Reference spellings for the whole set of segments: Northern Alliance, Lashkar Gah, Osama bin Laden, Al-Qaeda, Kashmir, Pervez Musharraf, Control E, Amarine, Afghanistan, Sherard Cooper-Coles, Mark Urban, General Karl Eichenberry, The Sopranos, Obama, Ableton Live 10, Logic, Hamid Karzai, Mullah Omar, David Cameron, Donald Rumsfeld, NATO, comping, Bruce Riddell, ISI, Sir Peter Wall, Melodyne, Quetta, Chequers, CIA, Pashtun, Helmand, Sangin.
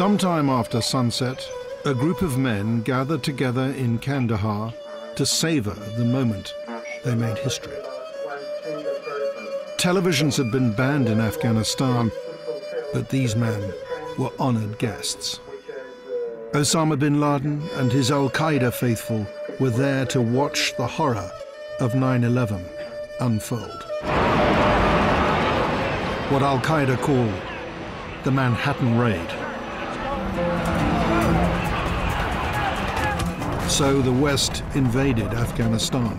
Sometime after sunset, a group of men gathered together in Kandahar to savor the moment they made history. Televisions had been banned in Afghanistan, but these men were honored guests. Osama bin Laden and his Al-Qaeda faithful were there to watch the horror of 9/11 unfold. What Al-Qaeda called the Manhattan Raid. So the West invaded Afghanistan.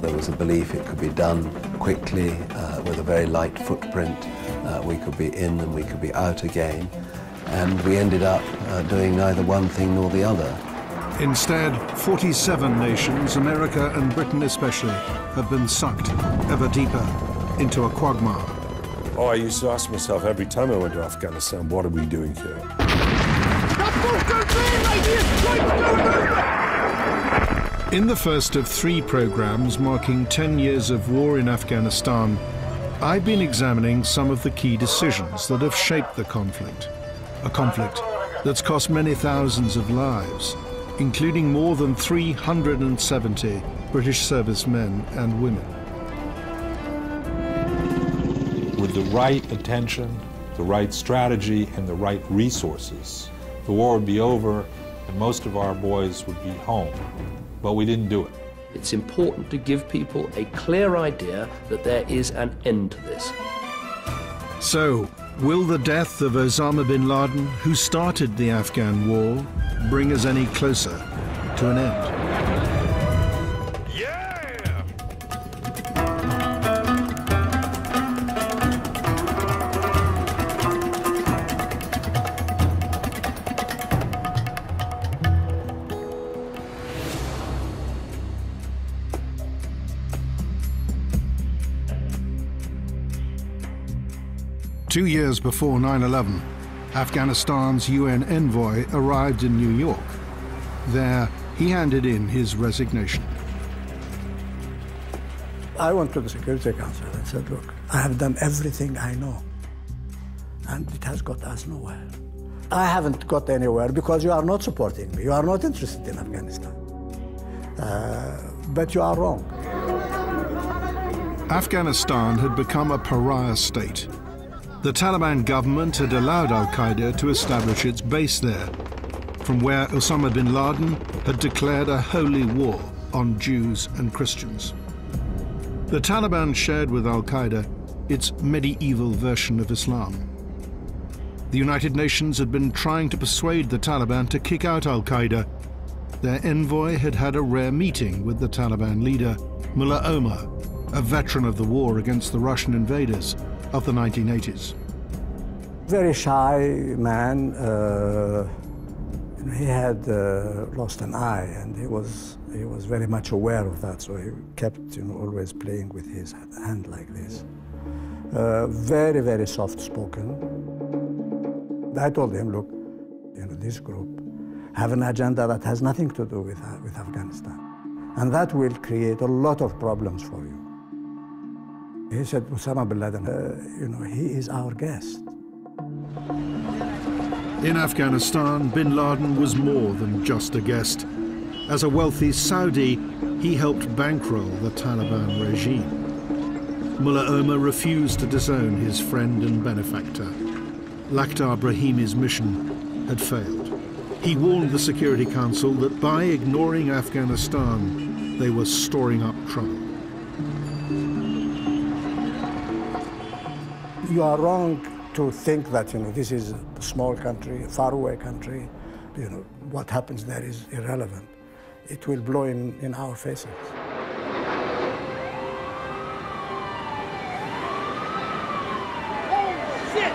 There was a belief it could be done quickly, with a very light footprint. We could be in and we could be out again. And we ended up doing neither one thing nor the other. Instead, 47 nations, America and Britain especially, have been sucked ever deeper into a quagmire. Oh, I used to ask myself every time I went to Afghanistan, what are we doing here? In the first of three programs marking 10 years of war in Afghanistan, I've been examining some of the key decisions that have shaped the conflict. A conflict that's cost many thousands of lives, including more than 370 British servicemen and women. With the right attention, the right strategy, and the right resources, the war would be over and most of our boys would be home. But we didn't do it. It's important to give people a clear idea that there is an end to this. So, will the death of Osama bin Laden, who started the Afghan war, bring us any closer to an end? Yeah! 2 years before 9/11, Afghanistan's UN envoy arrived in New York. There, he handed in his resignation. I went to the Security Council and said, look, I have done everything I know, and it has got us nowhere. I haven't got anywhere because you are not supporting me. You are not interested in Afghanistan. But you are wrong. Afghanistan had become a pariah state. The Taliban government had allowed Al-Qaeda to establish its base there, from where Osama bin Laden had declared a holy war on Jews and Christians. The Taliban shared with Al-Qaeda its medieval version of Islam. The United Nations had been trying to persuade the Taliban to kick out Al-Qaeda. Their envoy had had a rare meeting with the Taliban leader, Mullah Omar, a veteran of the war against the Russian invaders of the 1980s. Very shy man. He had lost an eye, and he was very much aware of that. So he kept, always playing with his hand like this. Very, very soft-spoken. I told him, look, this group have an agenda that has nothing to do with Afghanistan, and that will create a lot of problems for you. He said, Osama bin Laden, he is our guest. In Afghanistan, bin Laden was more than just a guest. As a wealthy Saudi, he helped bankroll the Taliban regime. Mullah Omar refused to disown his friend and benefactor. Lakhdar Brahimi's mission had failed. He warned the Security Council that by ignoring Afghanistan, they were storing up trouble. You are wrong to think that, this is a small country, a faraway country. What happens there is irrelevant. It will blow in our faces. Oh, shit.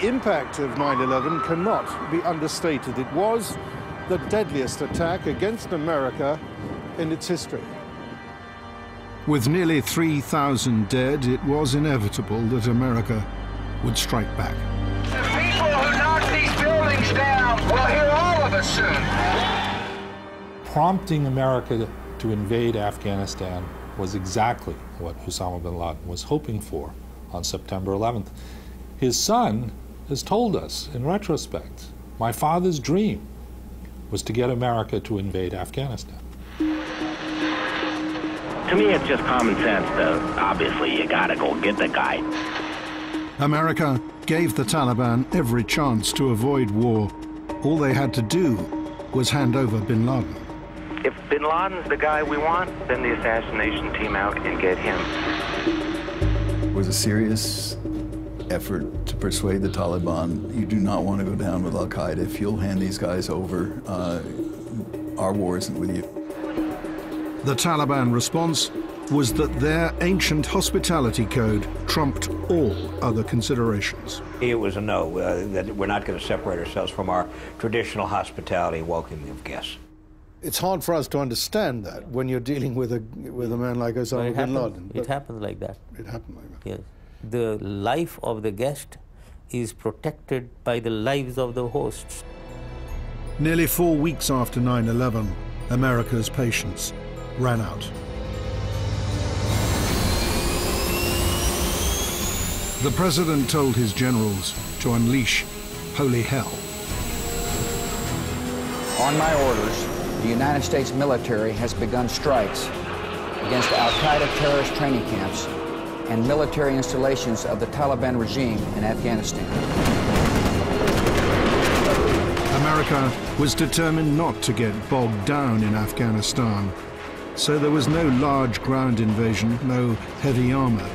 The impact of 9/11 cannot be understated. It was the deadliest attack against America in its history. With nearly 3,000 dead, it was inevitable that America would strike back. The people who knocked these buildings down will hear all of us soon. Prompting America to invade Afghanistan was exactly what Osama bin Laden was hoping for on September 11th. His son has told us, in retrospect, my father's dream was to get America to invade Afghanistan. To me, it's just common sense, though. Obviously, you gotta go get the guy. America gave the Taliban every chance to avoid war. All they had to do was hand over bin Laden. If bin Laden's the guy we want, send the assassination team out and get him. It was a serious effort to persuade the Taliban, you do not want to go down with Al-Qaeda. If you'll hand these guys over, our war isn't with you. The Taliban response was that their ancient hospitality code trumped all other considerations. It was a no, that we're not going to separate ourselves from our traditional hospitality welcoming of guests. It's hard for us to understand that when you're dealing with a man like Osama bin Laden. It happened like that. It happened like that. Yes. The life of the guest is protected by the lives of the hosts. Nearly 4 weeks after 9/11, America's patience ran out. The president told his generals to unleash holy hell. On my orders, the United States military has begun strikes against Al-Qaeda terrorist training camps and military installations of the Taliban regime in Afghanistan. America was determined not to get bogged down in Afghanistan, so there was no large ground invasion, no heavy armor.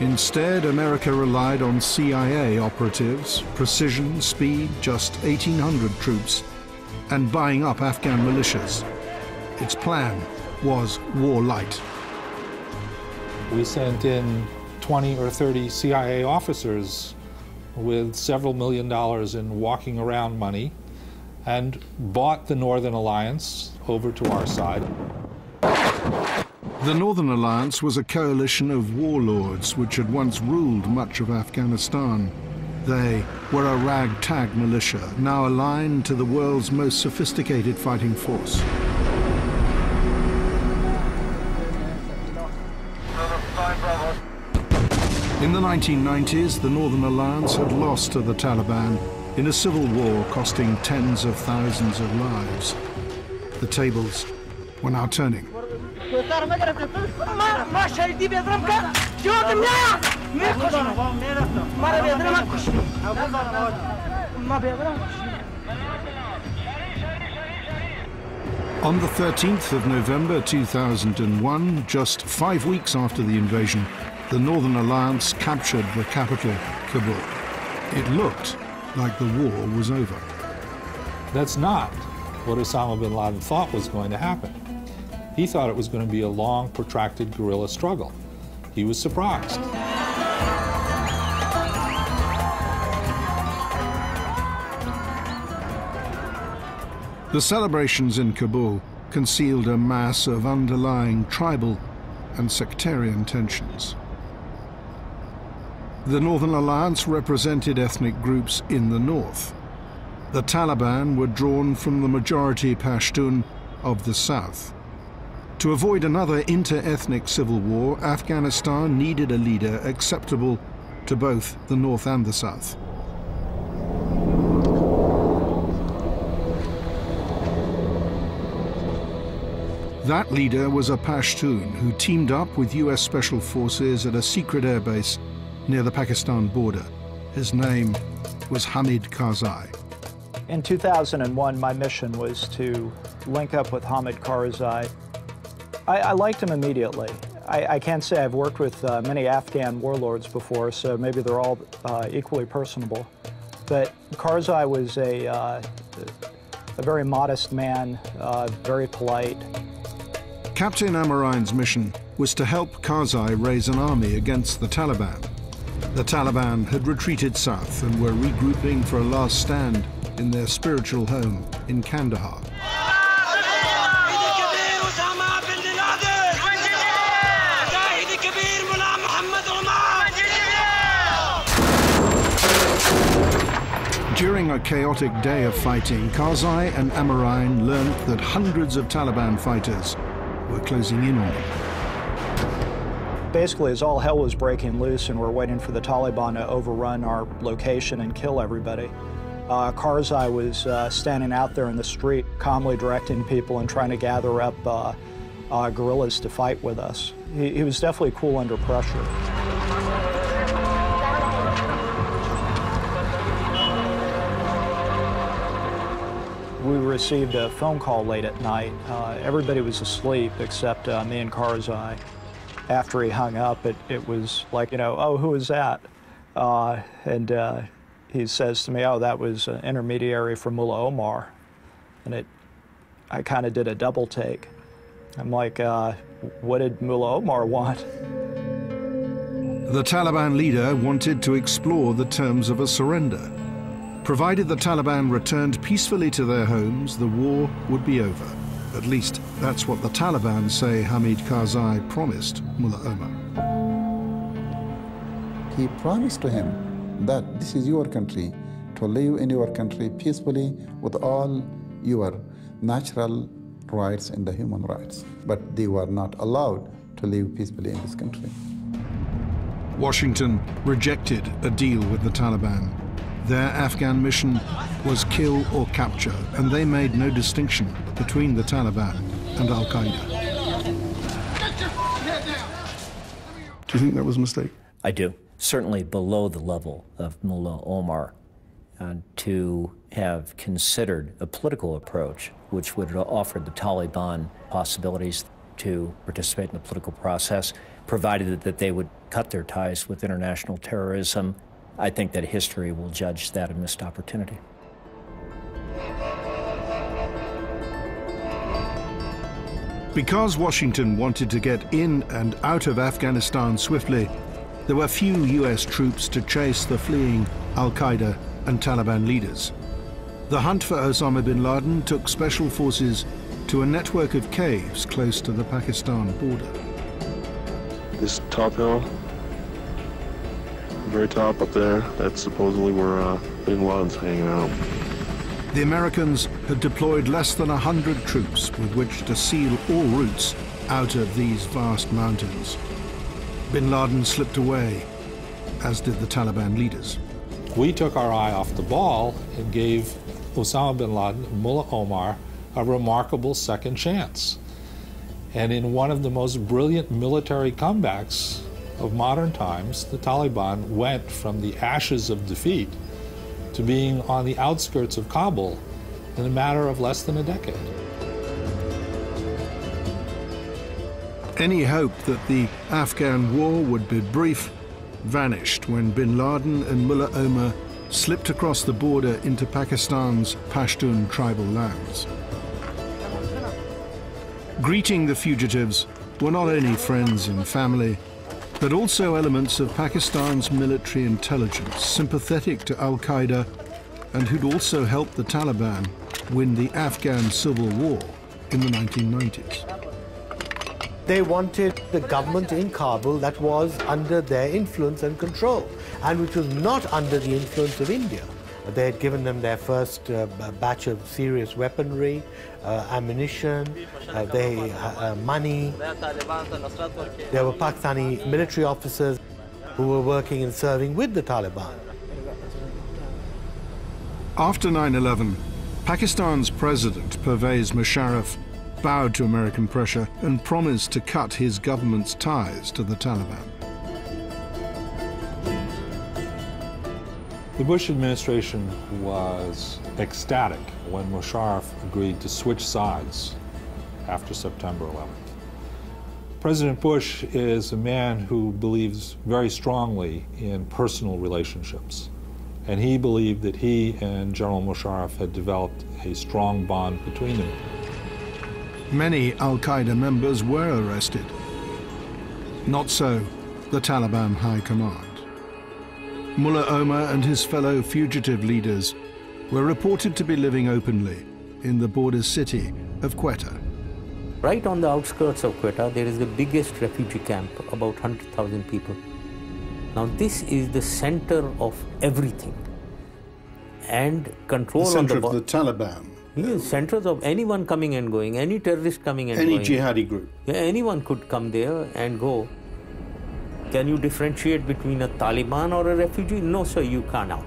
Instead, America relied on CIA operatives, precision, speed, just 1,800 troops, and buying up Afghan militias. Its plan was war light. We sent in 20 or 30 CIA officers with several $1,000,000 in walking around money and bought the Northern Alliance over to our side. The Northern Alliance was a coalition of warlords which had once ruled much of Afghanistan. They were a ragtag militia, now aligned to the world's most sophisticated fighting force. In the 1990s, the Northern Alliance had lost to the Taliban in a civil war costing tens of thousands of lives. The tables were now turning. On the 13th of November 2001, just 5 weeks after the invasion, the Northern Alliance captured the capital, Kabul. It looked like the war was over. That's not what Osama bin Laden thought was going to happen. He thought it was going to be a long, protracted guerrilla struggle. He was surprised. The celebrations in Kabul concealed a mass of underlying tribal and sectarian tensions. The Northern Alliance represented ethnic groups in the north. The Taliban were drawn from the majority Pashtun of the south. To avoid another inter-ethnic civil war, Afghanistan needed a leader acceptable to both the north and the south. That leader was a Pashtun who teamed up with US Special Forces at a secret airbase near the Pakistan border. His name was Hamid Karzai. In 2001, my mission was to link up with Hamid Karzai. I liked him immediately. I can't say I've worked with many Afghan warlords before, so maybe they're all equally personable. But Karzai was a very modest man, very polite. Captain Amarine's mission was to help Karzai raise an army against the Taliban. The Taliban had retreated south and were regrouping for a last stand in their spiritual home in Kandahar. During a chaotic day of fighting, Karzai and Amarine learned that hundreds of Taliban fighters were closing in on them. Basically, as all hell was breaking loose and we're waiting for the Taliban to overrun our location and kill everybody, Karzai was standing out there in the street, calmly directing people and trying to gather up guerrillas to fight with us. He was definitely cool under pressure. We received a phone call late at night. Everybody was asleep except me and Karzai. After he hung up, it was like, oh, who was that? He says to me, oh, that was an intermediary for Mullah Omar. And I kind of did a double take. I'm like, what did Mullah Omar want? The Taliban leader wanted to explore the terms of a surrender. Provided the Taliban returned peacefully to their homes, the war would be over. At least, that's what the Taliban say Hamid Karzai promised Mullah Omar. He promised to him that this is your country, to live in your country peacefully with all your natural rights and the human rights. But they were not allowed to live peacefully in this country. Washington rejected a deal with the Taliban. Their Afghan mission was kill or capture, and they made no distinction between the Taliban and Al-Qaeda. Do you think that was a mistake? I do. Certainly below the level of Mullah Omar to have considered a political approach which would have offered the Taliban possibilities to participate in the political process, provided that they would cut their ties with international terrorism. I think that history will judge that a missed opportunity. Because Washington wanted to get in and out of Afghanistan swiftly, there were few US troops to chase the fleeing Al-Qaeda and Taliban leaders. The hunt for Osama bin Laden took special forces to a network of caves close to the Pakistan border. This top hill, very top up there, that's supposedly where bin Laden's hanging out. The Americans had deployed less than 100 troops with which to seal all routes out of these vast mountains. Bin Laden slipped away, as did the Taliban leaders. We took our eye off the ball and gave Osama bin Laden and Mullah Omar a remarkable second chance. And in one of the most brilliant military comebacks of modern times, the Taliban went from the ashes of defeat to being on the outskirts of Kabul in a matter of less than a decade. Any hope that the Afghan war would be brief vanished when bin Laden and Mullah Omar slipped across the border into Pakistan's Pashtun tribal lands. Greeting the fugitives were not only friends and family, but also elements of Pakistan's military intelligence sympathetic to Al-Qaeda and who'd also helped the Taliban win the Afghan civil war in the 1990s. They wanted the government in Kabul that was under their influence and control, and which was not under the influence of India. They had given them their first batch of serious weaponry, ammunition, money. There were Pakistani military officers who were working and serving with the Taliban. After 9/11, Pakistan's president, Pervez Musharraf, bowed to American pressure and promised to cut his government's ties to the Taliban. The Bush administration was ecstatic when Musharraf agreed to switch sides after September 11th. President Bush is a man who believes very strongly in personal relationships, and he believed that he and General Musharraf had developed a strong bond between them. Many Al-Qaeda members were arrested. Not so the Taliban High Command. Mullah Omar and his fellow fugitive leaders were reported to be living openly in the border city of Quetta. Right on the outskirts of Quetta, there is the biggest refugee camp, about 100,000 people. Now this is the center of everything. And control on the border. The center of the Taliban. Yes, centers of anyone coming and going, any terrorist coming and going. Any jihadi group. Yeah, anyone could come there and go. Can you differentiate between a Taliban or a refugee? No, sir, you can't now.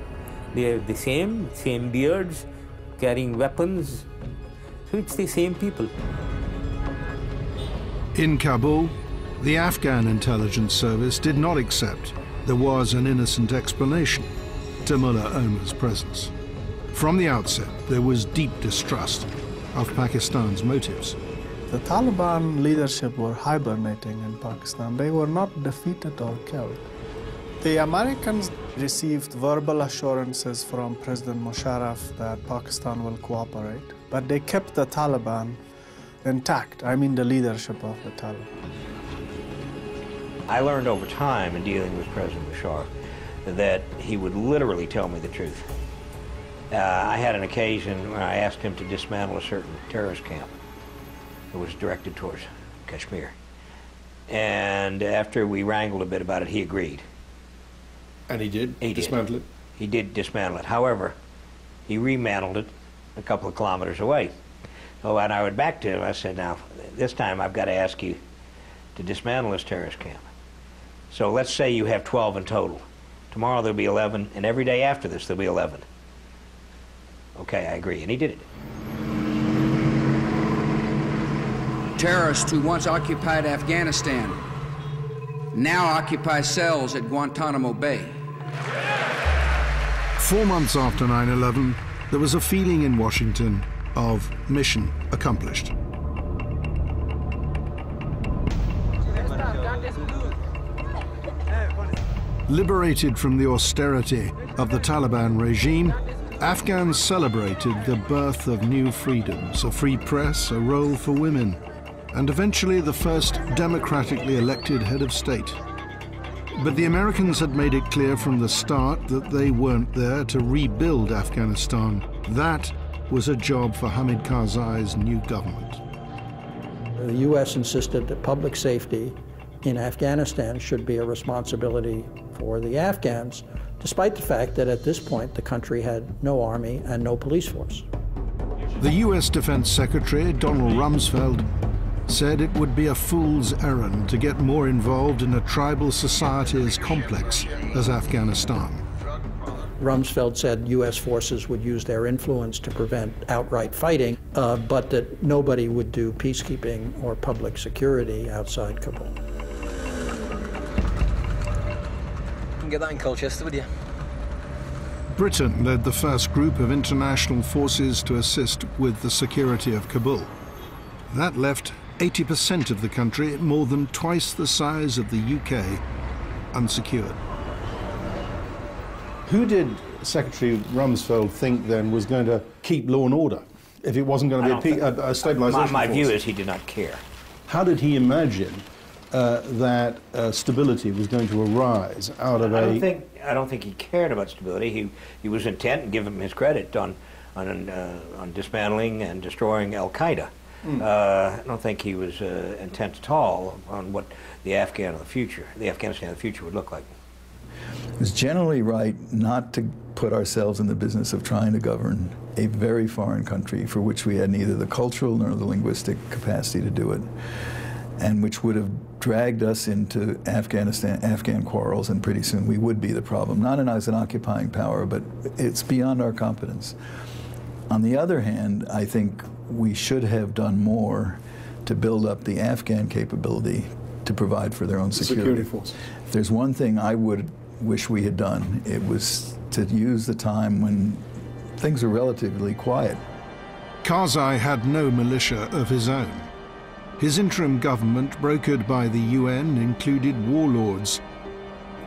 They are the same beards, carrying weapons. So it's the same people. In Kabul, the Afghan intelligence service did not accept there was an innocent explanation to Mullah Omar's presence. From the outset, there was deep distrust of Pakistan's motives. The Taliban leadership were hibernating in Pakistan. They were not defeated or killed. The Americans received verbal assurances from President Musharraf that Pakistan will cooperate, but they kept the Taliban intact, I mean the leadership of the Taliban. I learned over time in dealing with President Musharraf that he would literally tell me the truth. I had an occasion when I asked him to dismantle a certain terrorist camp that was directed towards Kashmir. And after we wrangled a bit about it, he agreed. And he did? He dismantle it? He did dismantle it. However, he remantled it a couple of kilometers away. So when I went back to him, I said, now, this time I've got to ask you to dismantle this terrorist camp. So let's say you have 12 in total. Tomorrow there'll be 11, and every day after this there'll be 11. Okay, I agree, and he did it. Terrorists who once occupied Afghanistan now occupy cells at Guantanamo Bay. 4 months after 9/11, there was a feeling in Washington of mission accomplished. Liberated from the austerity of the Taliban regime, Afghans celebrated the birth of new freedoms, a free press, a role for women, and eventually the first democratically elected head of state. But the Americans had made it clear from the start that they weren't there to rebuild Afghanistan. That was a job for Hamid Karzai's new government. The U.S. insisted that public safety in Afghanistan should be a responsibility for the Afghans, despite the fact that at this point the country had no army and no police force. The U.S. Defense Secretary, Donald Rumsfeld, said it would be a fool's errand to get more involved in a tribal society as complex as Afghanistan. Rumsfeld said U.S. forces would use their influence to prevent outright fighting, but that nobody would do peacekeeping or public security outside Kabul. Get that in Colchester, would you? Britain led the first group of international forces to assist with the security of Kabul. That left 80% of the country, more than twice the size of the UK, unsecured. Who did Secretary Rumsfeld think then was going to keep law and order if it wasn't going to be a stabilization? My view is he did not care. How did he imagine that stability was going to arise out of I don't think he cared about stability. He was intent, and give him his credit, on dismantling and destroying Al-Qaeda. I don't think he was intent at all on what the Afghan of the future, the Afghanistan of the future, would look like. It was generally right not to put ourselves in the business of trying to govern a very foreign country for which we had neither the cultural nor the linguistic capacity to do it, and which would have dragged us into Afghanistan, Afghan quarrels, and pretty soon we would be the problem. Not as an occupying power, but it's beyond our competence. On the other hand, I think we should have done more to build up the Afghan capability to provide for their own security. If there's one thing I would wish we had done, it was to use the time when things were relatively quiet. Karzai had no militia of his own. His interim government, brokered by the UN, included warlords,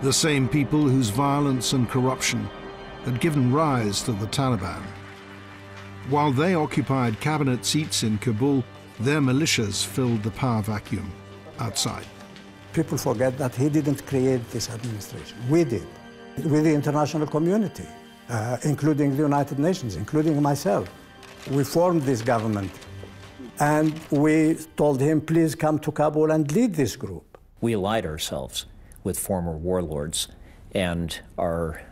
the same people whose violence and corruption had given rise to the Taliban. While they occupied cabinet seats in Kabul, their militias filled the power vacuum outside. People forget that he didn't create this administration. We did, with the international community, including the United Nations, including myself. We formed this government. And we told him, please come to Kabul and lead this group. We allied ourselves with former warlords, and our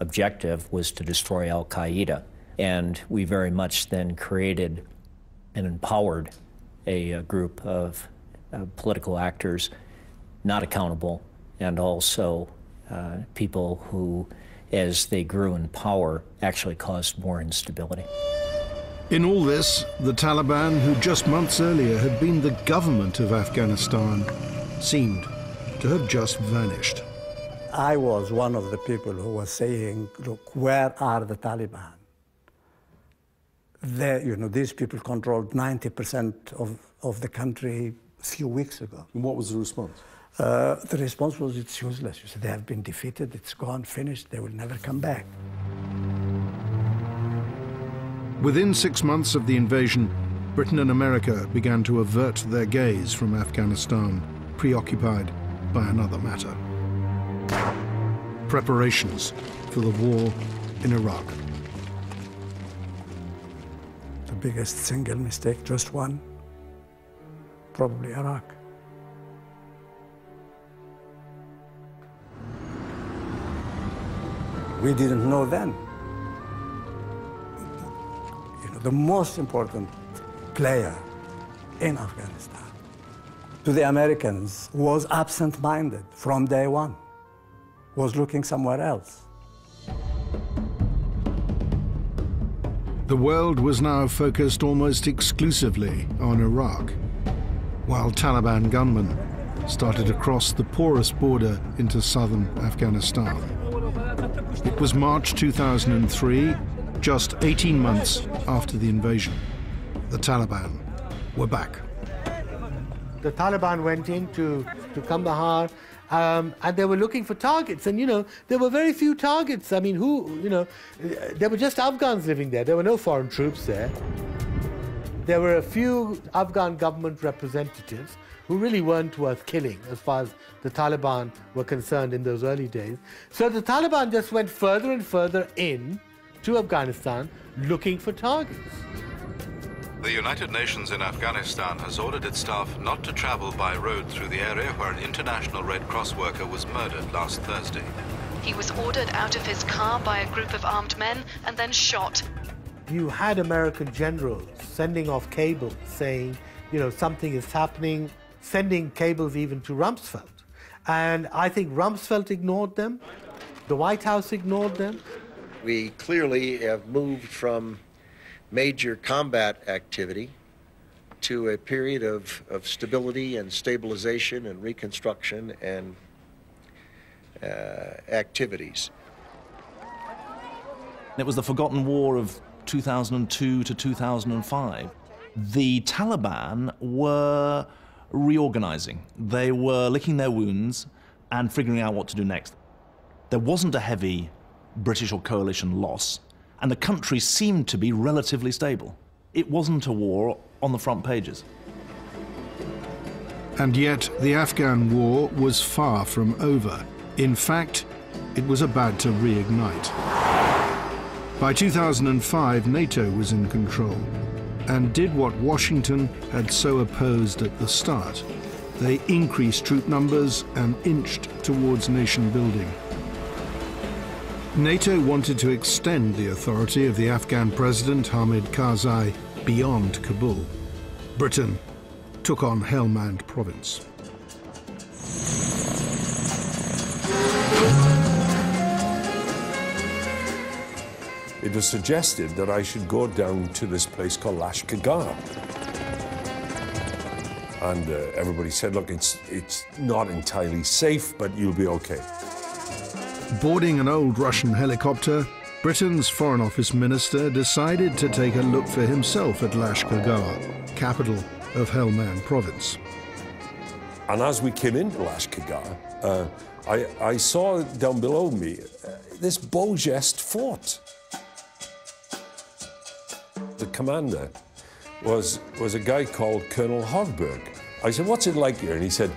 objective was to destroy Al-Qaeda And we very much then created and empowered a group of political actors not accountable, and also people who, as they grew in power, actually caused more instability. In all this, the Taliban, who just months earlier had been the government of Afghanistan, seemed to have just vanished. I was one of the people who was saying, look, where are the Taliban? You know, these people controlled 90% of the country a few weeks ago. And what was the response? The response was, it's useless. You said, they have been defeated, it's gone, finished, they will never come back. Within 6 months of the invasion, Britain and America began to avert their gaze from Afghanistan, preoccupied by another matter. Preparations for the war in Iraq. The biggest single mistake, just one, probably Iraq. We didn't know then. You know, the most important player in Afghanistan to the Americans was absent-minded from day one, was looking somewhere else. The world was now focused almost exclusively on Iraq, while Taliban gunmen started to cross the porous border into southern Afghanistan. It was March 2003, just 18 months after the invasion. The Taliban were back. The Taliban went into Kandahar, and they were looking for targets. And, you know, there were very few targets. I mean, who, you know, there were just Afghans living there. There were no foreign troops there. There were a few Afghan government representatives who really weren't worth killing as far as the Taliban were concerned in those early days. So the Taliban just went further and further in to Afghanistan looking for targets. The United Nations in Afghanistan has ordered its staff not to travel by road through the area where an international Red Cross worker was murdered last Thursday. He was ordered out of his car by a group of armed men and then shot. You had American generals sending off cables saying, you know, something is happening, sending cables even to Rumsfeld. And I think Rumsfeld ignored them. The White House ignored them. We clearly have moved from major combat activity to a period of stability and stabilization and reconstruction and activities. It was the forgotten war of 2002 to 2005. The Taliban were reorganizing. They were licking their wounds and figuring out what to do next. There wasn't a heavy British or coalition loss, and the country seemed to be relatively stable. It wasn't a war on the front pages. And yet, the Afghan war was far from over. In fact, it was about to reignite. By 2005, NATO was in control, and did what Washington had so opposed at the start. They increased troop numbers and inched towards nation building. NATO wanted to extend the authority of the Afghan president, Hamid Karzai, beyond Kabul. Britain took on Helmand province. It was suggested that I should go down to this place called Lashkar Gah. And everybody said, look, it's not entirely safe, but you'll be okay. Boarding an old Russian helicopter, Britain's Foreign Office Minister decided to take a look for himself at Lashkar Gah, capital of Helmand province. And as we came into Lashkar Gah, I saw down below me this Beaugest fort. The commander was a guy called Colonel Hovberg. I said, what's it like here? And he said,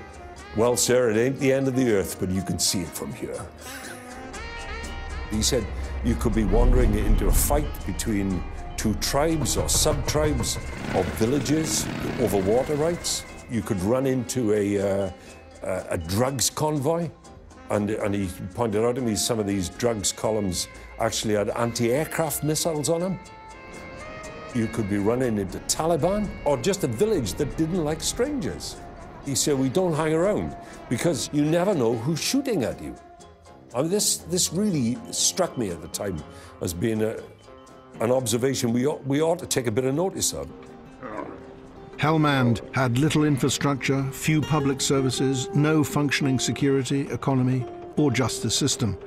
well, sir, it ain't the end of the earth, but you can see it from here. He said, you could be wandering into a fight between two tribes or sub-tribes or villages over water rights. You could run into a drugs convoy. And he pointed out to me some of these drugs columns actually had anti-aircraft missiles on them. You could be running into Taliban or just a village that didn't like strangers. He said, we don't hang around because you never know who's shooting at you. I mean, this really struck me at the time as being an observation we ought to take a bit of notice of. Helmand had little infrastructure, few public services, no functioning security, economy, or justice system.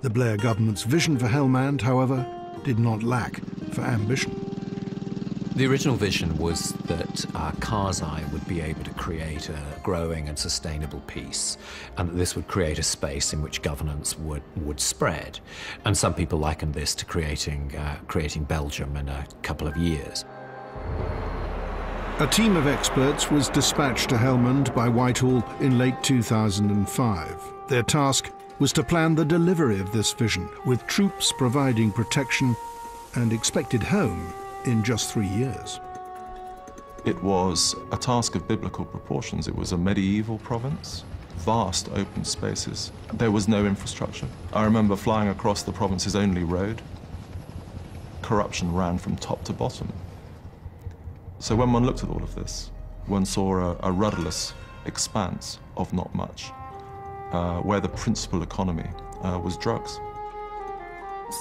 The Blair government's vision for Helmand, however, did not lack for ambition. The original vision was that Karzai would be able to create a growing and sustainable peace, and that this would create a space in which governance would spread. And some people likened this to creating Belgium in a couple of years. A team of experts was dispatched to Helmand by Whitehall in late 2005. Their task was to plan the delivery of this vision, with troops providing protection and expected home in just 3 years. It was a task of biblical proportions. It was a medieval province, vast open spaces. There was no infrastructure. I remember flying across the province's only road. Corruption ran from top to bottom. So when one looked at all of this, one saw a rudderless expanse of not much, where the principal economy was drugs.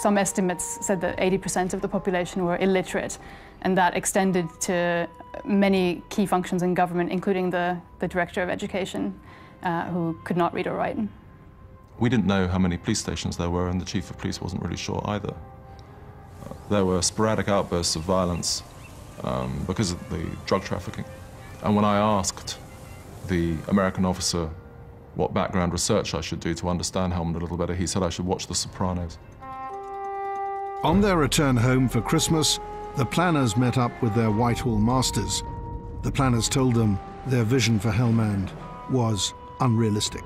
Some estimates said that 80% of the population were illiterate, and that extended to many key functions in government, including the director of education, who could not read or write. We didn't know how many police stations there were, and the chief of police wasn't really sure either. There were sporadic outbursts of violence because of the drug trafficking. And when I asked the American officer what background research I should do to understand Helmand a little better, he said I should watch The Sopranos. On their return home for Christmas, the planners met up with their Whitehall masters. The planners told them their vision for Helmand was unrealistic.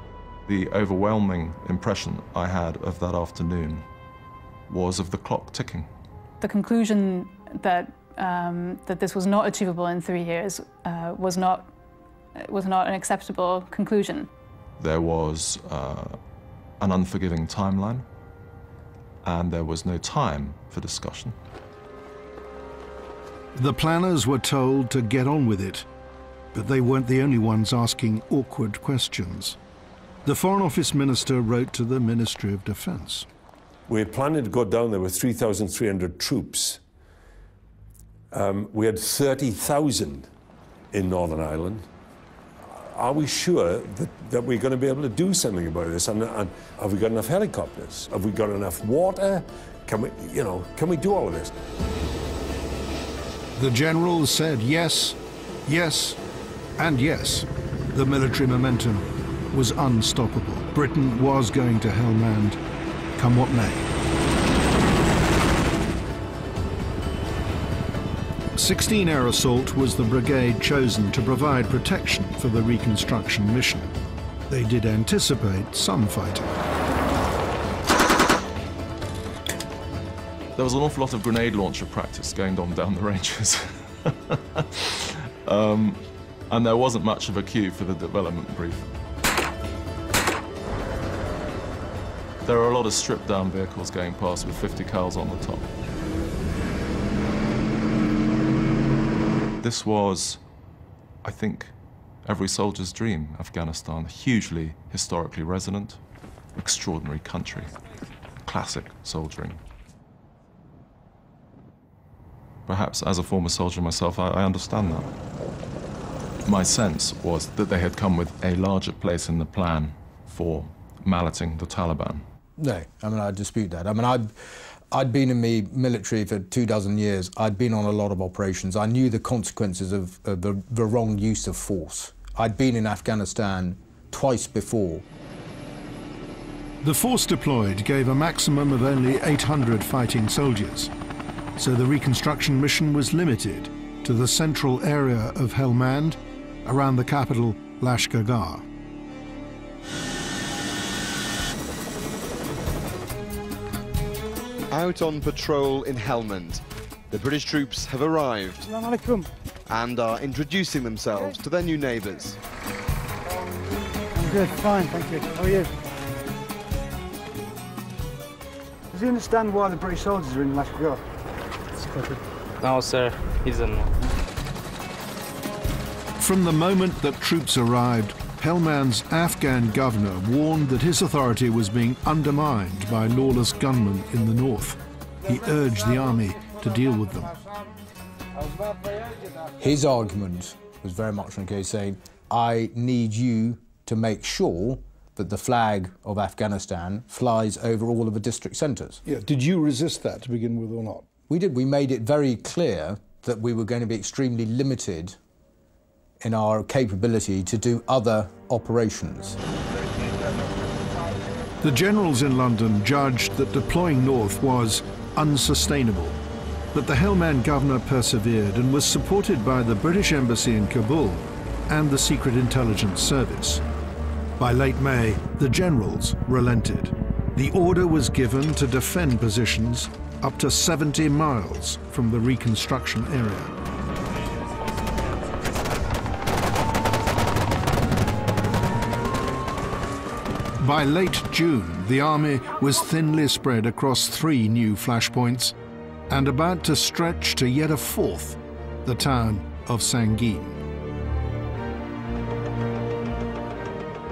The overwhelming impression I had of that afternoon was of the clock ticking. The conclusion that this was not achievable in 3 years was not an acceptable conclusion. There was an unforgiving timeline, and there was no time for discussion. The planners were told to get on with it, but they weren't the only ones asking awkward questions. The Foreign Office Minister wrote to the Ministry of Defence. We had planned to go down there with 3,300 troops. We had 30,000 in Northern Ireland. Are we sure that we're going to be able to do something about this? And have we got enough helicopters? Have we got enough water? Can we do all of this? The generals said yes, yes, and yes. The military momentum was unstoppable. Britain was going to Helmand, come what may. 16 Air Assault was the brigade chosen to provide protection for the reconstruction mission. They did anticipate some fighting. There was an awful lot of grenade launcher practice going on down the ranges. And there wasn't much of a cue for the development brief. There are a lot of stripped-down vehicles going past with 50 cals on the top. This was, I think, every soldier's dream, Afghanistan. Hugely historically resonant, extraordinary country, classic soldiering. Perhaps as a former soldier myself, I understand that. My sense was that they had come with a larger place in the plan for malleting the Taliban. No, I mean, I dispute that. I mean, I'd been in the military for 24 years. I'd been on a lot of operations. I knew the consequences of the wrong use of force. I'd been in Afghanistan twice before. The force deployed gave a maximum of only 800 fighting soldiers, so the reconstruction mission was limited to the central area of Helmand around the capital, Lashkar Gah. Out on patrol in Helmand, the British troops have arrived and are introducing themselves to their new neighbours. I'm good, fine, thank you. How are you? you understand why the British soldiers are in Lashkar Gah? No, sir, he doesn't know. From the moment that troops arrived, Helmand's Afghan governor warned that his authority was being undermined by lawless gunmen in the north. He urged the army to deal with them. His argument was very much in case saying, I need you to make sure that the flag of Afghanistan flies over all of the district centres. Yeah. Did you resist that to begin with or not? We did. We made it very clear that we were going to be extremely limited in our capability to do other operations. The generals in London judged that deploying north was unsustainable, but the Helmand governor persevered and was supported by the British embassy in Kabul and the Secret Intelligence Service. By late May, the generals relented. The order was given to defend positions up to 70 miles from the reconstruction area. By late June, the army was thinly spread across 3 new flashpoints and about to stretch to yet a 4th, the town of Sangin.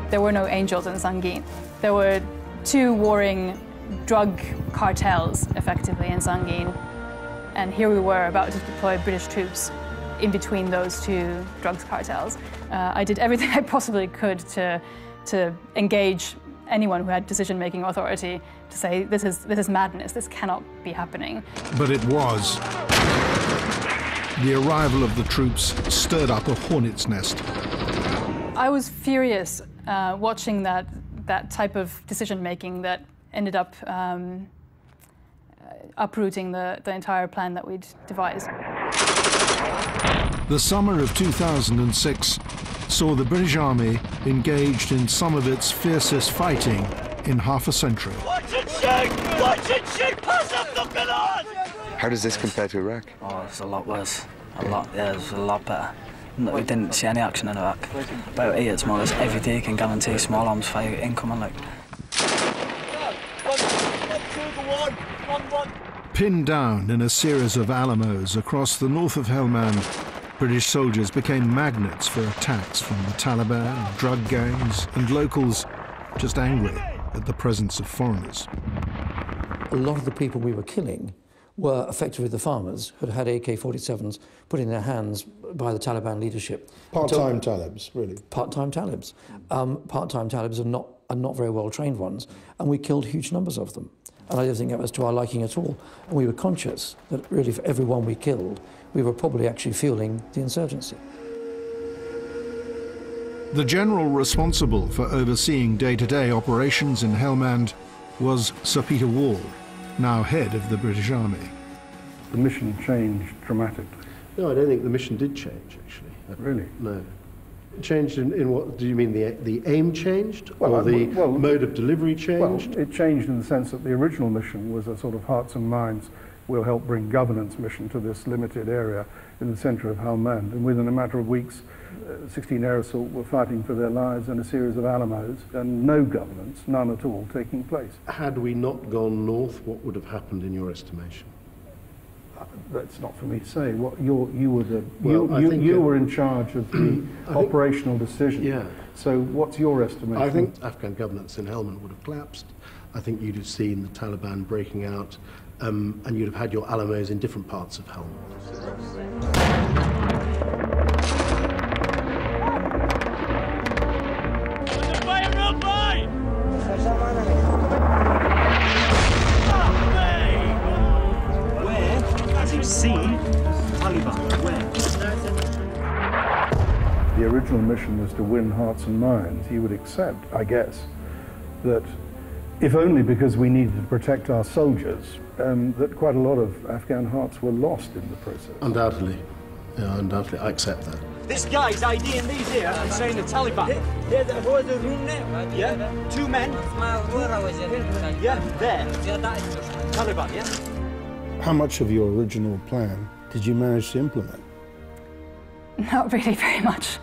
There were no angels in Sangin. There were 2 warring drug cartels, effectively, in Sangin. And here we were about to deploy British troops in between those 2 drugs cartels. I did everything I possibly could to engage anyone who had decision-making authority to say, this is madness, this cannot be happening. But it was. The arrival of the troops stirred up a hornet's nest. I was furious watching that type of decision-making that ended up uprooting the entire plan that we'd devised. The summer of 2006 saw the British Army engaged in some of its fiercest fighting in half a century. How does this compare to Iraq? Oh, it's a lot worse. A lot, yeah, it's a lot better. We didn't see any action in Iraq. About here, it's more or less every day you can guarantee small arms fire incoming. Pinned down in a series of alamos across the north of Helmand, British soldiers became magnets for attacks from the Taliban, drug gangs, and locals just angry at the presence of foreigners. A lot of the people we were killing were effectively the farmers who'd had AK-47s put in their hands by the Taliban leadership. Part-time Talibs, really. Part-time Talibs. Part-time Talibs are not very well-trained ones, and we killed huge numbers of them. And I don't think that was to our liking at all. And we were conscious that really for every one we killed, we were probably actually fueling the insurgency. The general responsible for overseeing day-to-day operations in Helmand was Sir Peter Wall, now head of the British Army. The mission changed dramatically. No, I don't think the mission did change, actually. Really? No. It changed in what? Do you mean the aim changed? Well, or the mode of delivery changed? Well, it changed in the sense that the original mission was a sort of hearts and minds, we'll help bring governance mission to this limited area in the centre of Helmand. And within a matter of weeks, 16 air assault were fighting for their lives in a series of alamos, and no governance, none at all, taking place. Had we not gone north, what would have happened in your estimation? That's not for me to say. What you were in charge of the operational decision. Yeah. So what's your estimation? I think Afghan governance in Helmand would have collapsed. I think you'd have seen the Taliban breaking out, and you'd have had your alamos in different parts of Helmand. The original mission was to win hearts and minds. You would accept, I guess, that if only because we needed to protect our soldiers, that quite a lot of Afghan hearts were lost in the process. Undoubtedly. Yeah, undoubtedly. I accept that. This guy's IDing these here and saying the Taliban. Who are the room there? Yeah? 2 men. Yeah, there. Taliban, yeah? How much of your original plan did you manage to implement? Not really very much.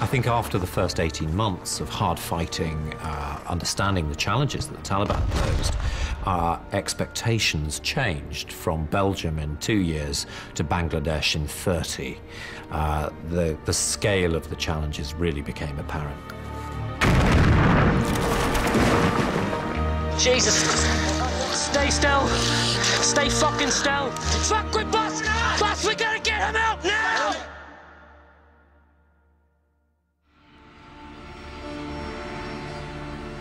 I think after the first 18 months of hard fighting, understanding the challenges that the Taliban posed, our expectations changed from Belgium in 2 years to Bangladesh in 30. The scale of the challenges really became apparent. Jesus, stay still, stay fucking still. Fuck with bus, bus, we gotta get him out now!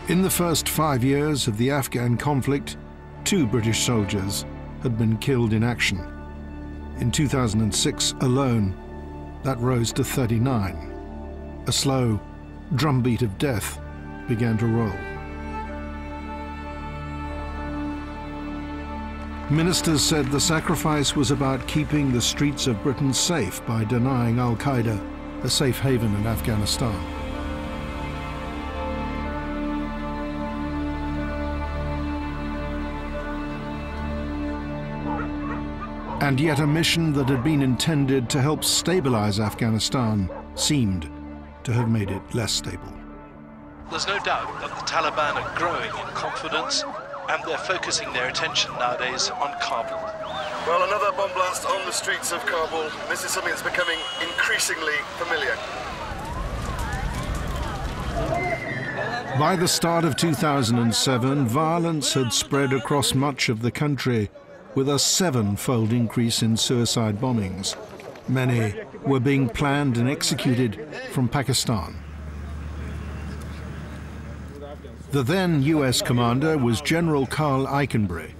In the first 5 years of the Afghan conflict, 2 British soldiers had been killed in action. In 2006 alone, that rose to 39. A slow drumbeat of death began to roll. Ministers said the sacrifice was about keeping the streets of Britain safe by denying Al-Qaeda a safe haven in Afghanistan. And yet a mission that had been intended to help stabilize Afghanistan seemed to have made it less stable. There's no doubt that the Taliban are growing in confidence, and they're focusing their attention nowadays on Kabul. Well, another bomb blast on the streets of Kabul. This is something that's becoming increasingly familiar. By the start of 2007, violence had spread across much of the country, with a 7-fold increase in suicide bombings. Many were being planned and executed from Pakistan. The then US commander was General Karl Eichenberry.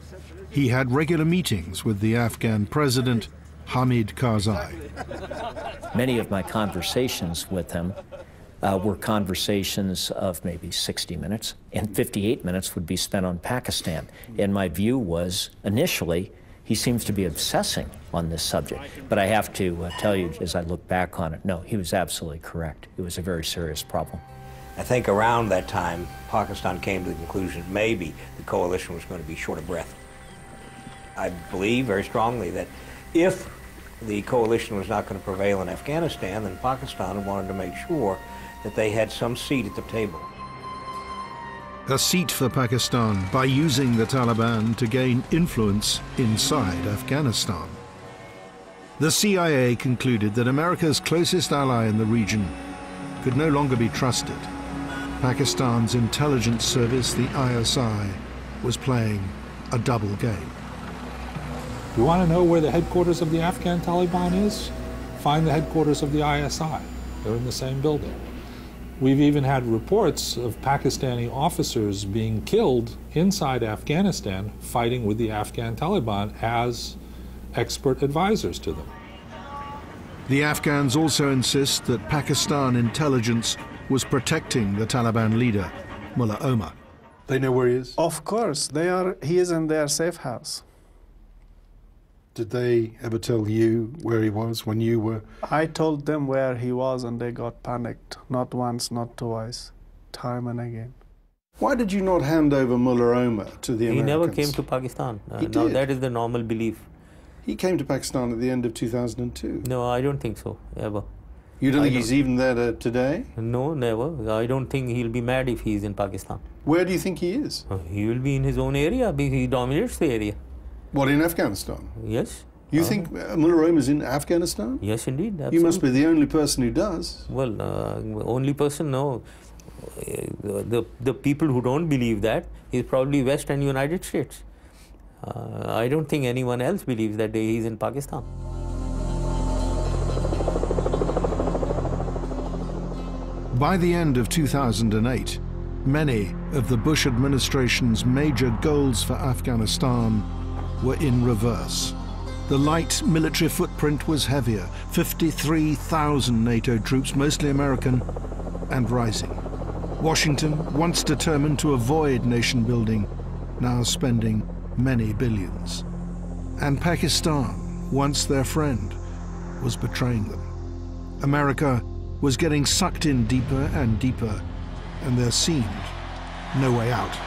He had regular meetings with the Afghan president, Hamid Karzai. Many of my conversations with him were conversations of maybe 60 minutes, and 58 minutes would be spent on Pakistan. And my view was, initially, he seems to be obsessing on this subject. But I have to tell you, as I look back on it, no, he was absolutely correct. It was a very serious problem. I think around that time, Pakistan came to the conclusion maybe the coalition was going to be short of breath. I believe very strongly that if the coalition was not going to prevail in Afghanistan, then Pakistan wanted to make sure that they had some seat at the table. A seat for Pakistan by using the Taliban to gain influence inside Afghanistan. The CIA concluded that America's closest ally in the region could no longer be trusted. Pakistan's intelligence service, the ISI, was playing a double game. You want to know where the headquarters of the Afghan Taliban is? Find the headquarters of the ISI. They're in the same building. We've even had reports of Pakistani officers being killed inside Afghanistan fighting with the Afghan Taliban as expert advisors to them. The Afghans also insist that Pakistan intelligence was protecting the Taliban leader, Mullah Omar. They know where he is? Of course. He is in their safe house. Did they ever tell you where he was when you were? I told them where he was and they got panicked. Not once, not twice, time and again. Why did you not hand over Mullah Omar to the Americans? He never came to Pakistan. Now that is the normal belief. He came to Pakistan at the end of 2002. No, I don't think so, ever. You don't think he's even there today? No, never. I don't think he'll be mad if he's in Pakistan. Where do you think he is? He will be in his own area because he dominates the area. What, in Afghanistan? Yes. You think Mullah Omar's in Afghanistan? Yes, indeed. Absolutely. You must be the only person who does. Well, only person, no. The people who don't believe that is probably West and United States. I don't think anyone else believes that he's in Pakistan. By the end of 2008, many of the Bush administration's major goals for Afghanistan were in reverse. The light military footprint was heavier, 53,000 NATO troops, mostly American, and rising. Washington, once determined to avoid nation building, now spending many billions. And Pakistan, once their friend, was betraying them. America was getting sucked in deeper and deeper, and there seemed no way out.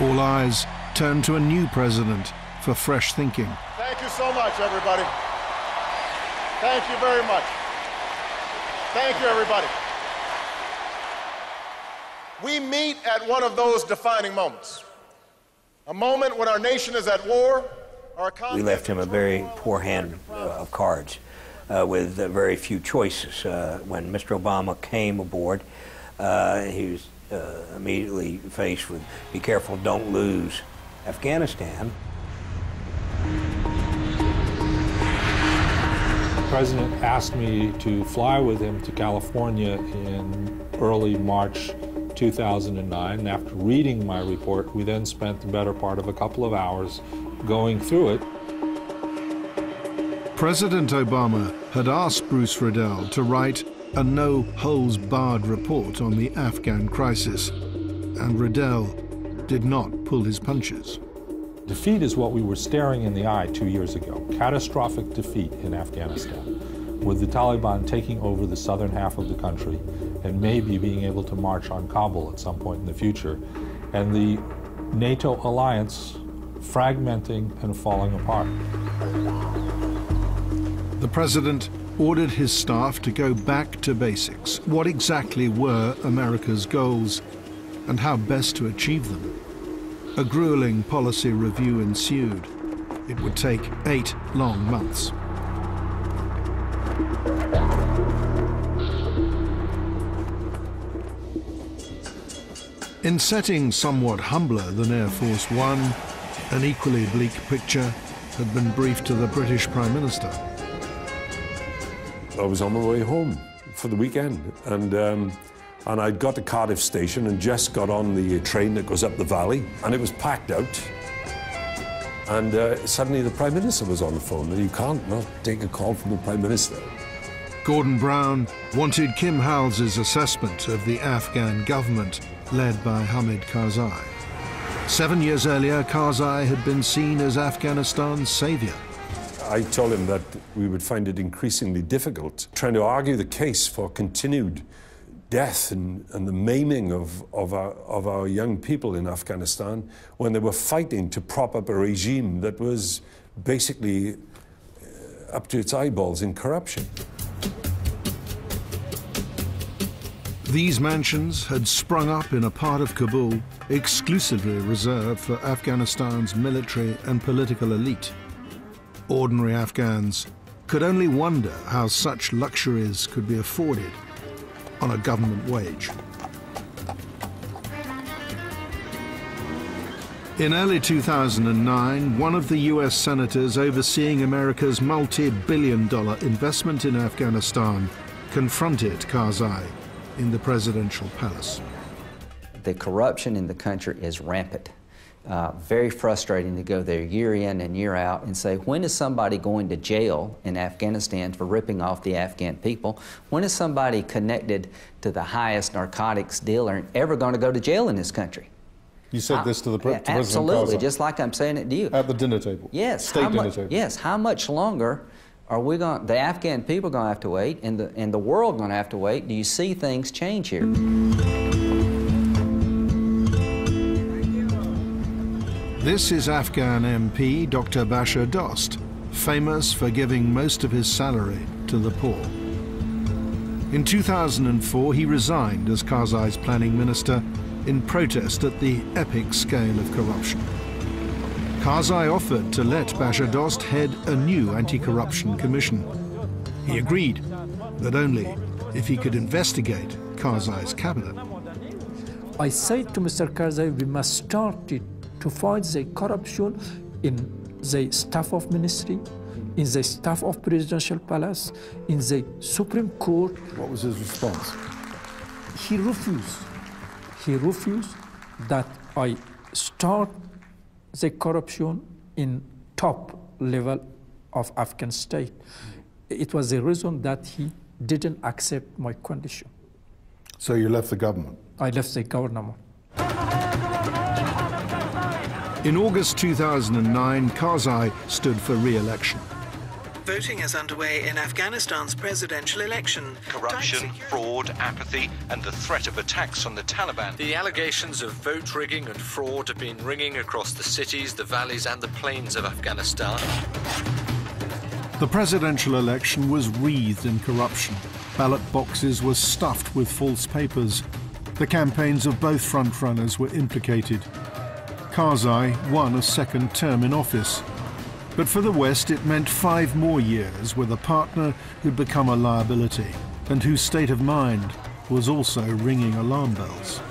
All eyes turned to a new president for fresh thinking. Thank you so much, everybody. Thank you very much. Thank you, everybody. we meet at one of those defining moments, a moment when our nation is at war. We left him a very poor hand of cards with very few choices. When Mr. Obama came aboard, he was immediately faced with, be careful, don't lose Afghanistan. The president asked me to fly with him to California in early March 2009. After reading my report, we then spent the better part of a couple of hours going through it. President Obama had asked Bruce Riddell to write a no-holds-barred report on the Afghan crisis, and Riddell did not pull his punches. Defeat is what we were staring in the eye 2 years ago, catastrophic defeat in Afghanistan, with the Taliban taking over the southern half of the country and maybe being able to march on Kabul at some point in the future, and the NATO alliance fragmenting and falling apart. The president ordered his staff to go back to basics. What exactly were America's goals and how best to achieve them? A grueling policy review ensued. It would take 8 long months. In settings somewhat humbler than Air Force One, an equally bleak picture had been briefed to the British Prime Minister. I was on my way home for the weekend, and I got to Cardiff Station and just got on the train that goes up the valley, and it was packed out. And suddenly the Prime Minister was on the phone, and you can't not take a call from the Prime Minister. Gordon Brown wanted Kim Howells's assessment of the Afghan government, led by Hamid Karzai. 7 years earlier, Karzai had been seen as Afghanistan's savior. I told him that we would find it increasingly difficult trying to argue the case for continued death and the maiming of our young people in Afghanistan when they were fighting to prop up a regime that was basically up to its eyeballs in corruption. These mansions had sprung up in a part of Kabul exclusively reserved for Afghanistan's military and political elite. Ordinary Afghans could only wonder how such luxuries could be afforded on a government wage. In early 2009, one of the US senators overseeing America's multi-billion-dollar investment in Afghanistan confronted Karzai in the presidential palace. The corruption in the country is rampant. Very frustrating to go there year in and year out and say, when is somebody going to jail in Afghanistan for ripping off the Afghan people? When is somebody connected to the highest narcotics dealer ever going to go to jail in this country? You said this to the president. Absolutely, just like I'm saying it to you. At the dinner table. Yes. State dinner table. Yes. How much longer are we going? The Afghan people going to have to wait, and the world going to have to wait? Do you see things change here? This is Afghan MP Dr. Bashar Dost, famous for giving most of his salary to the poor. In 2004, he resigned as Karzai's planning minister in protest at the epic scale of corruption. Karzai offered to let Bashar Dost head a new anti-corruption commission. He agreed, but only if he could investigate Karzai's cabinet. I said to Mr. Karzai, we must start it to fight the corruption in the staff of ministry, in the staff of presidential palace, in the Supreme Court. What was his response? He refused. He refused that I start the corruption in top level of Afghan state. It was the reason that he didn't accept my condition. So you left the government? I left the government. In August 2009, Karzai stood for re-election. Voting is underway in Afghanistan's presidential election. Corruption, fraud, apathy, and the threat of attacks on the Taliban. The allegations of vote rigging and fraud have been ringing across the cities, the valleys, and the plains of Afghanistan. The presidential election was wreathed in corruption. Ballot boxes were stuffed with false papers. The campaigns of both frontrunners were implicated. Karzai won a second term in office, but for the West it meant 5 more years with a partner who'd become a liability and whose state of mind was also ringing alarm bells.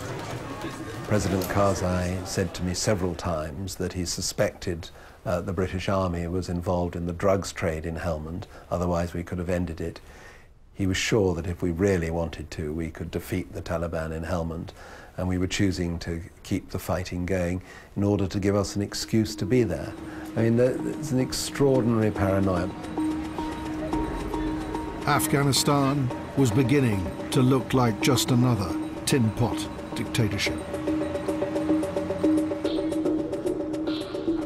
President Karzai said to me several times that he suspected the British Army was involved in the drugs trade in Helmand, otherwise we could have ended it. He was sure that if we really wanted to, we could defeat the Taliban in Helmand, and we were choosing to keep the fighting going in order to give us an excuse to be there. I mean, it's an extraordinary paranoia. Afghanistan was beginning to look like just another tin pot dictatorship.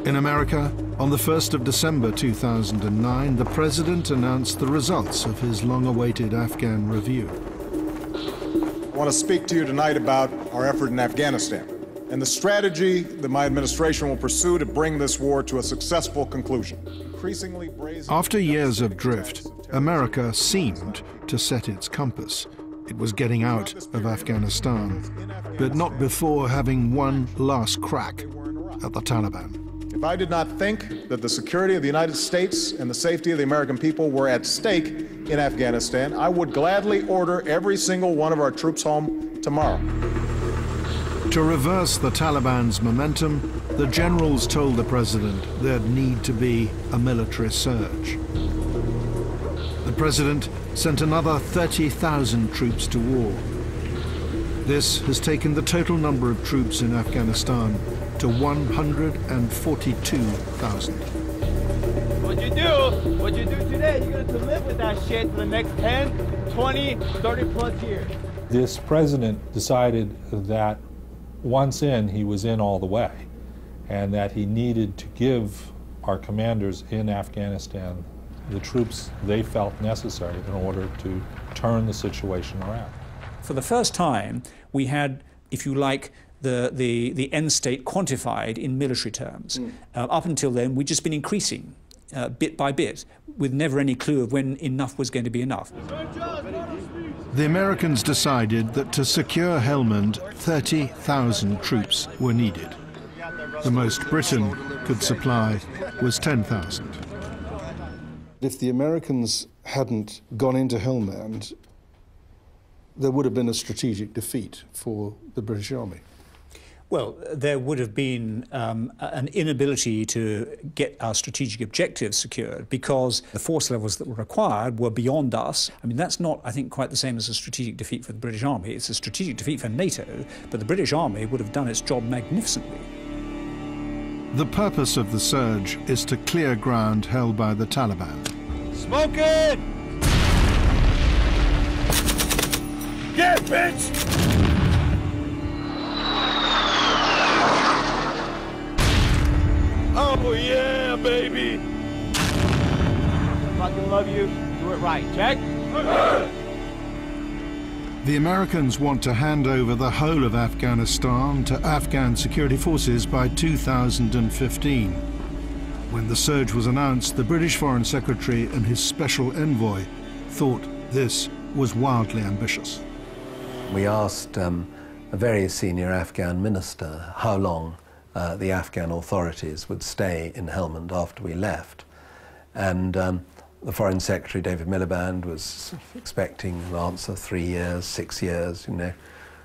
In America, on the 1st of December 2009, the president announced the results of his long-awaited Afghan review. I want to speak to you tonight about our effort in Afghanistan and the strategy that my administration will pursue to bring this war to a successful conclusion. Increasingly brazen. After years of drift, America seemed to set its compass. It was getting out of Afghanistan, but not before having one last crack at the Taliban. If I did not think that the security of the United States and the safety of the American people were at stake in Afghanistan, I would gladly order every single one of our troops home tomorrow. To reverse the Taliban's momentum, the generals told the president there'd need to be a military surge. The president sent another 30,000 troops to war. This has taken the total number of troops in Afghanistan to 142,000. What you do today, you're going to live with that shit for the next 10, 20, 30 plus years. This president decided that once in, he was in all the way, and that he needed to give our commanders in Afghanistan the troops they felt necessary in order to turn the situation around. For the first time, we had, if you like, the end state quantified in military terms. Up until then, we'd just been increasing bit by bit, with never any clue of when enough was going to be enough. The Americans decided that to secure Helmand, 30,000 troops were needed. The most Britain could supply was 10,000. If the Americans hadn't gone into Helmand, there would have been a strategic defeat for the British Army. Well, there would have been an inability to get our strategic objectives secured because the force levels that were required were beyond us. I mean, that's not, I think, quite the same as a strategic defeat for the British Army. It's a strategic defeat for NATO, but the British Army would have done its job magnificently. The purpose of the surge is to clear ground held by the Taliban. Smoke it! Get, bitch! Oh, yeah, baby! I fucking love you. Do it right. Check? The Americans want to hand over the whole of Afghanistan to Afghan security forces by 2015. When the surge was announced, the British Foreign Secretary and his special envoy thought this was wildly ambitious. We asked a very senior Afghan minister how long the Afghan authorities would stay in Helmand after we left. And the Foreign Secretary, David Miliband, was expecting an answer 3 years, 6 years, you know,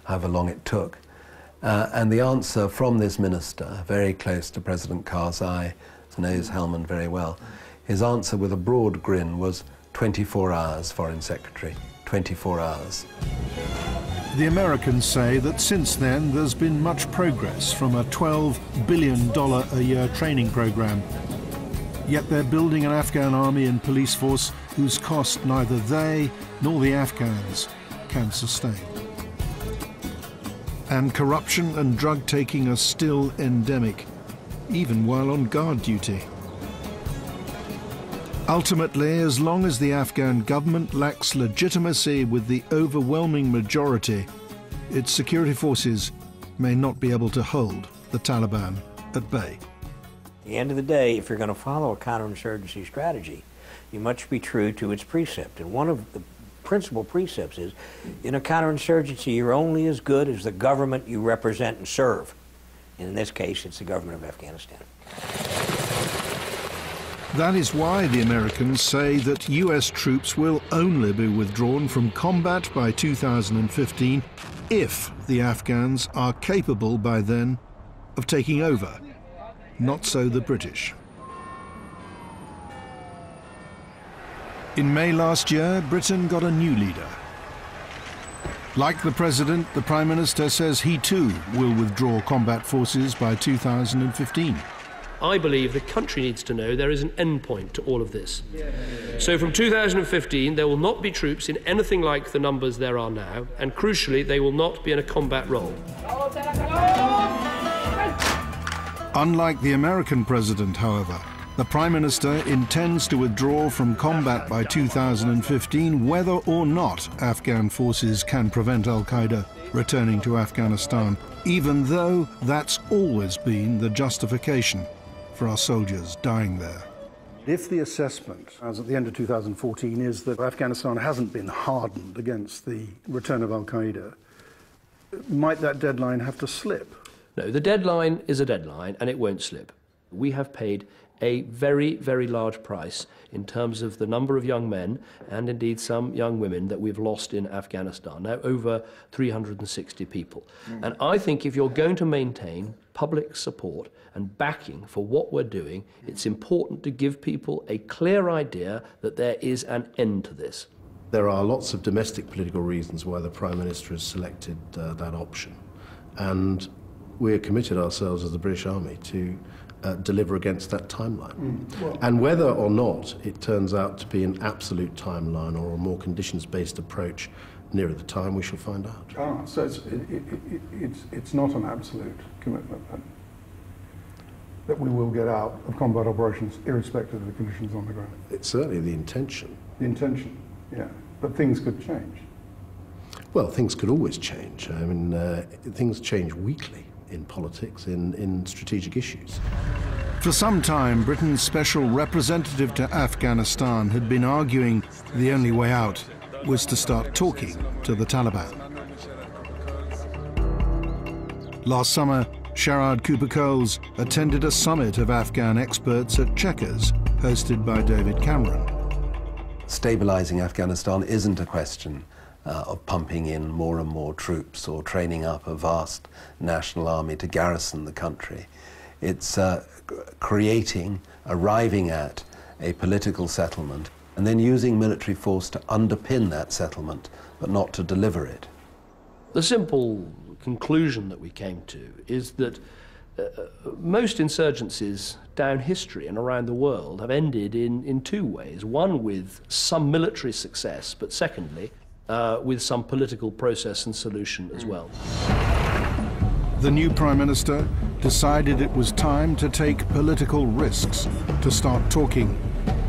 however long it took. And the answer from this minister, very close to President Karzai, who knows Helmand very well, his answer with a broad grin was 24 hours, Foreign Secretary, 24 hours. The Americans say that since then there's been much progress from a $12 billion a year training program. Yet they're building an Afghan army and police force whose cost neither they nor the Afghans can sustain. And corruption and drug taking are still endemic, even while on guard duty. Ultimately, as long as the Afghan government lacks legitimacy with the overwhelming majority, its security forces may not be able to hold the Taliban at bay. At the end of the day, if you're going to follow a counterinsurgency strategy, you must be true to its precept. And one of the principal precepts is, in a counterinsurgency, you're only as good as the government you represent and serve. And in this case, it's the government of Afghanistan. That is why the Americans say that US troops will only be withdrawn from combat by 2015 if the Afghans are capable by then of taking over. Not so the British. In May last year, Britain got a new leader. Like the president, the prime minister says he too will withdraw combat forces by 2015. I believe the country needs to know there is an end point to all of this. So from 2015, there will not be troops in anything like the numbers there are now, and crucially, they will not be in a combat role. Unlike the American president, however, the prime minister intends to withdraw from combat by 2015, whether or not Afghan forces can prevent Al-Qaeda returning to Afghanistan, even though that's always been the justification for our soldiers dying there. If the assessment, as at the end of 2014, is that Afghanistan hasn't been hardened against the return of Al-Qaeda, might that deadline have to slip? No, the deadline is a deadline and it won't slip. We have paid a very, very large price in terms of the number of young men and indeed some young women that we've lost in Afghanistan, now over 360 people. And I think if you're going to maintain public support and backing for what we're doing, it's important to give people a clear idea that there is an end to this. There are lots of domestic political reasons why the Prime Minister has selected that option. And we have committed ourselves as the British Army to deliver against that timeline. Well, and whether or not it turns out to be an absolute timeline or a more conditions-based approach nearer the time, we shall find out. Ah, so it's not an absolute commitment then, that we will get out of combat operations irrespective of the conditions on the ground? It's certainly the intention. The intention, yeah. But things could change. Well, things could always change. I mean, things change weekly in politics, in strategic issues. For some time, Britain's special representative to Afghanistan had been arguing the only way out was to start talking to the Taliban. Last summer, Sherard Cooper-Coles attended a summit of Afghan experts at Chequers, hosted by David Cameron. Stabilizing Afghanistan isn't a question of pumping in more and more troops or training up a vast national army to garrison the country. It's creating, arriving at a political settlement and then using military force to underpin that settlement, but not to deliver it. The simple conclusion that we came to is that most insurgencies down history and around the world have ended in two ways. One with some military success, but secondly, with some political process and solution as well. The new Prime Minister decided it was time to take political risks, to start talking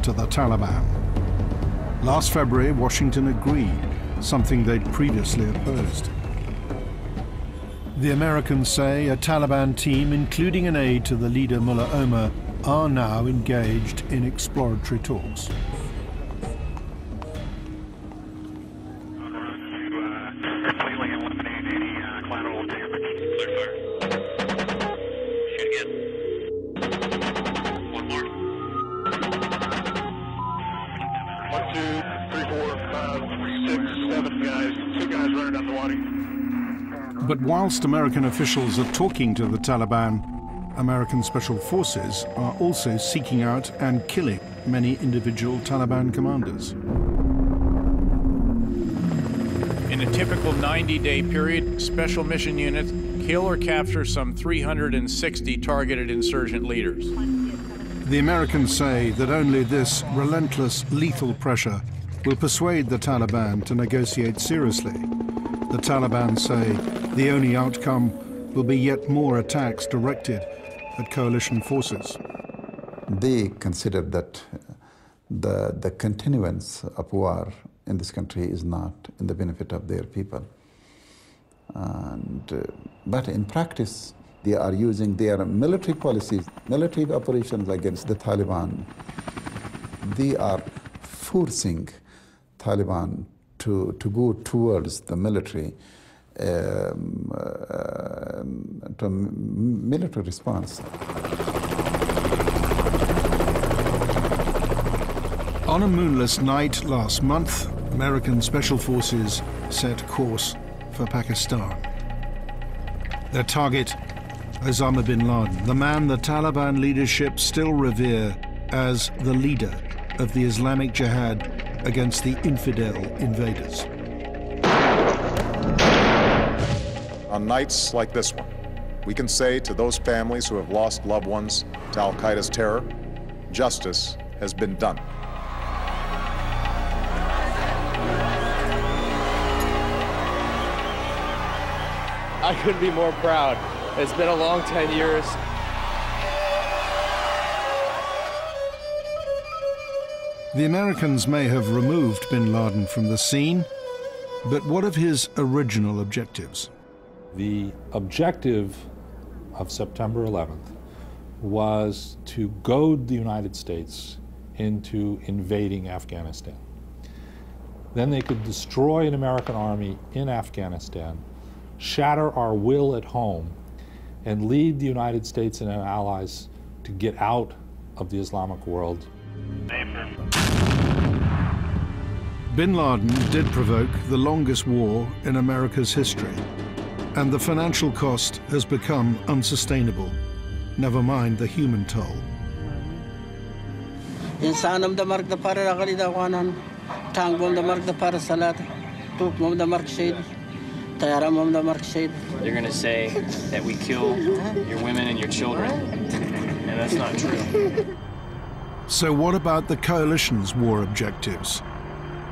to the Taliban. Last February, Washington agreed, something they'd previously opposed. The Americans say a Taliban team, including an aide to the leader Mullah Omar, are now engaged in exploratory talks. But whilst American officials are talking to the Taliban, American special forces are also seeking out and killing many individual Taliban commanders. In a typical 90-day period, special mission units kill or capture some 360 targeted insurgent leaders. The Americans say that only this relentless, lethal pressure will persuade the Taliban to negotiate seriously. The Taliban say the only outcome will be yet more attacks directed at coalition forces. They consider that the continuance of war in this country is not in the benefit of their people. And, but in practice, they are using their military policies, military operations against the Taliban. They are forcing Taliban to go towards the military, to military response. On a moonless night last month, American Special Forces set course for Pakistan. Their target, Osama bin Laden, the man the Taliban leadership still revere as the leader of the Islamic Jihad against the infidel invaders. On nights like this one, we can say to those families who have lost loved ones to Al-Qaeda's terror, justice has been done. I couldn't be more proud. It's been a long 10 years. The Americans may have removed bin Laden from the scene, but what of his original objectives? The objective of September 11th was to goad the United States into invading Afghanistan. Then they could destroy an American army in Afghanistan, shatter our will at home, and lead the United States and our allies to get out of the Islamic world. Bin Laden did provoke the longest war in America's history, and the financial cost has become unsustainable, never mind the human toll. You're going to say that we kill your women and your children, and that's not true. So what about the coalition's war objectives?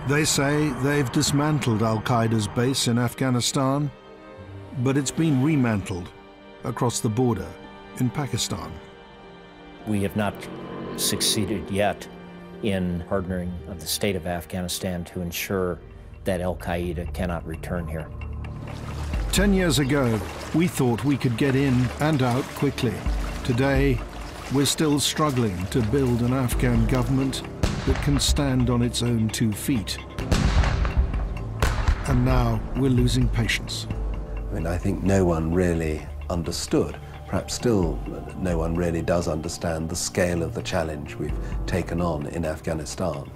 They say they've dismantled Al-Qaeda's base in Afghanistan, but it's been remantled across the border in Pakistan. We have not succeeded yet in partnering with the state of Afghanistan to ensure that Al-Qaeda cannot return here. 10 years ago, we thought we could get in and out quickly. Today, we're still struggling to build an Afghan government that can stand on its own two feet. And now we're losing patience. I mean, I think no one really understood, perhaps still no one really does understand the scale of the challenge we've taken on in Afghanistan.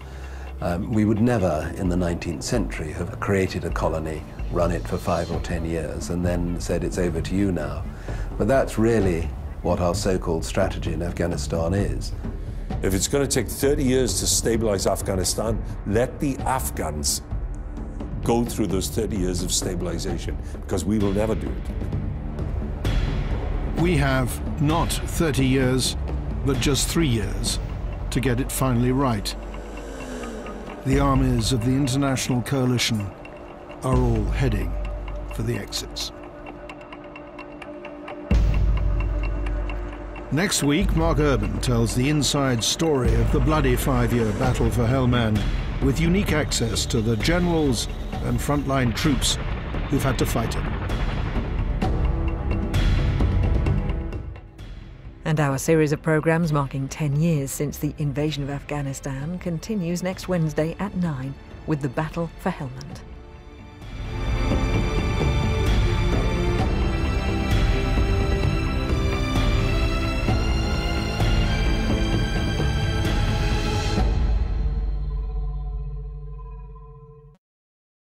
We would never, in the 19th century, have created a colony, run it for 5 or 10 years, and then said, it's over to you now. But that's really what our so-called strategy in Afghanistan is. If it's going to take 30 years to stabilize Afghanistan, let the Afghans go through those 30 years of stabilization, because we will never do it. We have not 30 years, but just 3 years to get it finally right. The armies of the international coalition are all heading for the exits. Next week, Mark Urban tells the inside story of the bloody 5-year battle for Helmand, with unique access to the generals and frontline troops who've had to fight it. And our series of programmes marking 10 years since the invasion of Afghanistan continues next Wednesday at 9 with the Battle for Helmand.